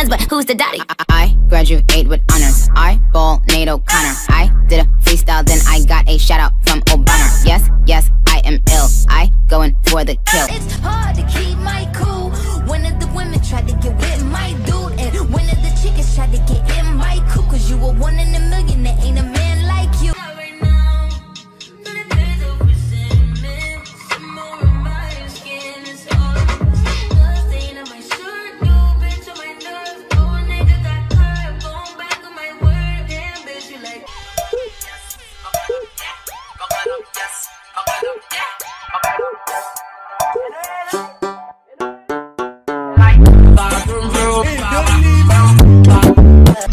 guns, but who's the daddy? I graduate with honors. I ball Nate O'Connor. I did a freestyle, then I got a shout out from O'Bonner. Yes, yes, I am ill. I going for the kill. It's hard to keep my cool. One of the women tried to get with my dude, and one of the chickens tried to get in my cool. Cause you were one in a million, there ain't a man like you.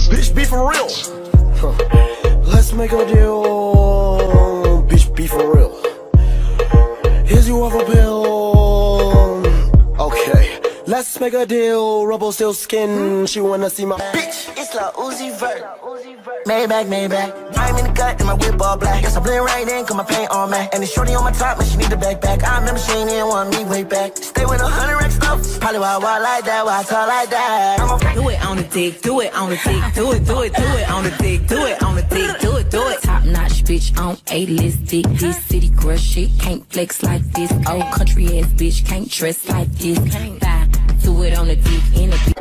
Bitch, be for real. Let's make a deal. Bitch, be for real. Here's your rubber pill. Okay, let's make a deal. Rubble still skin. She wanna see my bitch. It's like Uzi Vert. Maybach, Maybach. I'm in the gut and my whip all black. Guess I blend right in, cause my paint all matte. And the shorty on my top, and she need the backpack. I remember she ain't even want me way back. Stay with 100 racks stuff. Probably why I walk like that, why I talk like that. Do it on the dick, do it on the dick, do it on the dick, do it on the dick, do it. Top notch bitch on A-list dick. This city girl shit can't flex like this. Old country ass bitch can't dress like this. Bye, do it on the dick in the dick.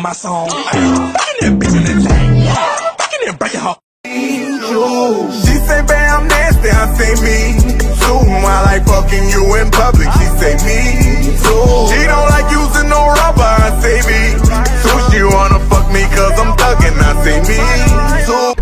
My song. Fucking that bitch in the tank. Fucking that breaking her. She say, babe, I'm nasty. I say me too. I like fucking you in public. She say me too. She don't like using no rubber. I say me too. She wanna fuck me 'cause I'm thuggin'. I say me too.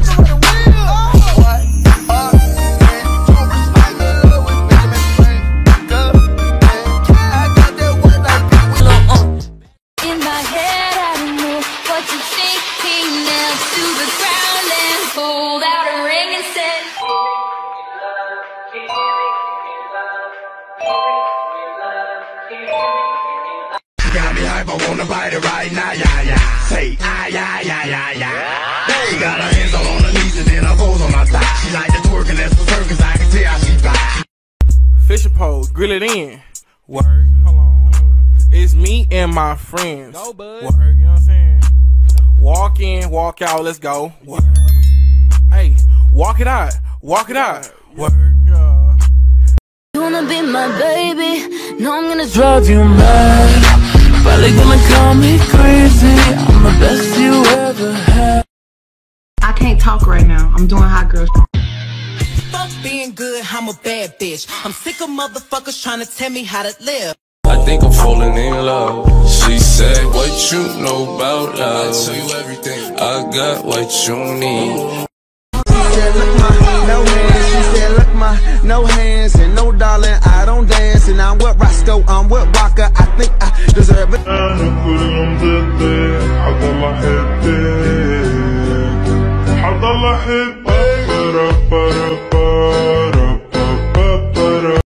Grill it in. Word. Hold on. It's me and my friends. No, bud. Work, you know what I'm saying? Walk in, walk out, let's go. Work. Yeah. Hey, walk it out, walk it out. Work. Yeah. You wanna be my baby? No, I'm gonna drive you mad. Probably gonna call me crazy. I'm the best you ever had. I can't talk right now. I'm doing hot girl shit. Being good, I'm a bad bitch. I'm sick of motherfuckers trying to tell me how to live. I think I'm falling in love. She said, what you know about love? I tell you everything. I got what you need. She said, look my, no hands. She said, look my, no hands. And no darling, I don't dance. And I'm with Roscoe, I'm with Walker. I think I deserve it. I got my head big.